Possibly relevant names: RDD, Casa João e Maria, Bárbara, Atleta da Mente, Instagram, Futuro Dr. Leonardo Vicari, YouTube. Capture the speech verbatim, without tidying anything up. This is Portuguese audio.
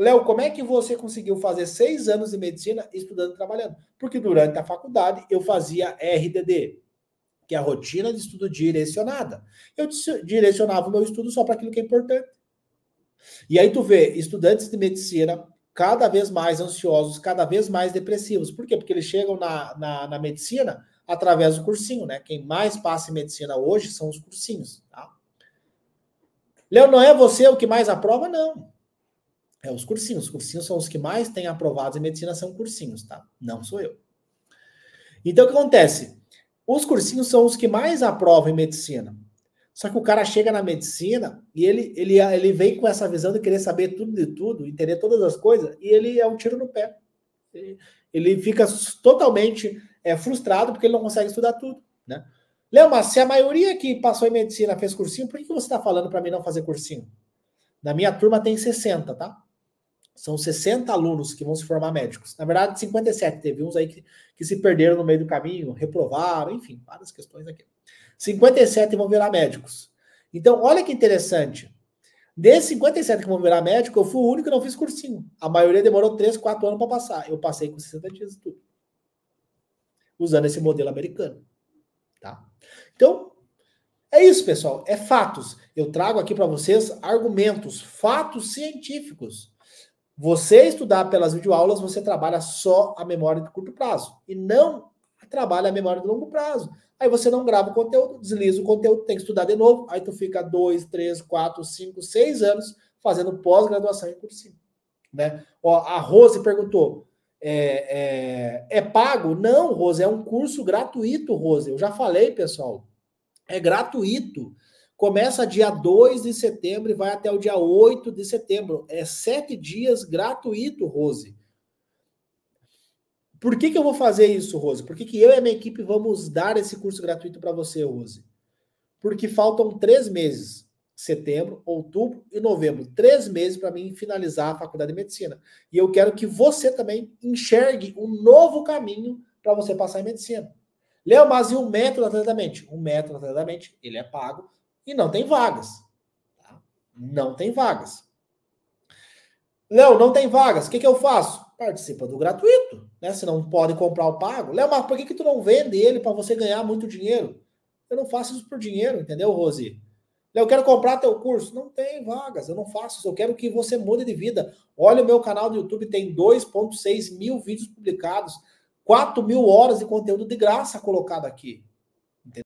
Léo, como é que você conseguiu fazer seis anos de medicina estudando e trabalhando? Porque durante a faculdade eu fazia R D D, que é a rotina de estudo direcionada. Eu direcionava o meu estudo só para aquilo que é importante. E aí tu vê estudantes de medicina cada vez mais ansiosos, cada vez mais depressivos. Por quê? Porque eles chegam na, na, na medicina através do cursinho, né? Quem mais passa em medicina hoje são os cursinhos, tá? Léo, não é você o que mais aprova? Não. É os cursinhos. Os cursinhos são os que mais têm aprovados em medicina, são cursinhos, tá? Não sou eu. Então, o que acontece? Os cursinhos são os que mais aprovam em medicina. Só que o cara chega na medicina e ele, ele, ele vem com essa visão de querer saber tudo de tudo, entender todas as coisas, e ele é um tiro no pé. Ele fica totalmente é, frustrado porque ele não consegue estudar tudo, né? Léo, mas se a maioria que passou em medicina fez cursinho, por que você está falando para mim não fazer cursinho? Na minha turma tem sessenta, tá? São sessenta alunos que vão se formar médicos. Na verdade, cinquenta e sete. Teve uns aí que, que se perderam no meio do caminho, reprovaram, enfim, várias questões aqui. cinquenta e sete vão virar médicos. Então, olha que interessante. Desses cinquenta e sete que vão virar médico, eu fui o único que não fiz cursinho. A maioria demorou três, quatro anos para passar. Eu passei com sessenta dias de tudo. Usando esse modelo americano. Tá? Então, é isso, pessoal. É fatos. Eu trago aqui para vocês argumentos, fatos científicos. Você estudar pelas videoaulas, você trabalha só a memória de curto prazo. E não trabalha a memória de longo prazo. Aí você não grava o conteúdo, desliza o conteúdo, tem que estudar de novo. Aí tu fica dois, três, quatro, cinco, seis anos fazendo pós-graduação em cursinho, né? Ó, a Rose perguntou, é, é, é pago? Não, Rose, é um curso gratuito, Rose. Eu já falei, pessoal. É gratuito. Começa dia dois de setembro e vai até o dia oito de setembro. É sete dias gratuito, Rose. Por que que eu vou fazer isso, Rose? Por que que eu e a minha equipe vamos dar esse curso gratuito para você, Rose? Porque faltam três meses. Setembro, outubro e novembro. Três meses para mim finalizar a faculdade de medicina. E eu quero que você também enxergue um novo caminho para você passar em medicina. Léo, mas e o método Atleta da Mente? O método Atleta da Mente, ele é pago e não tem vagas. Tá? Não tem vagas. Léo, não tem vagas. O que que eu faço? Participa do gratuito, né? Você não pode comprar o pago. Léo, mas por que que tu não vende ele para você ganhar muito dinheiro? Eu não faço isso por dinheiro, entendeu, Rose? Léo, eu quero comprar teu curso. Não tem vagas, eu não faço isso. Eu quero que você mude de vida. Olha o meu canal do YouTube, tem dois vírgula seis mil vídeos publicados. quatro mil horas de conteúdo de graça colocado aqui.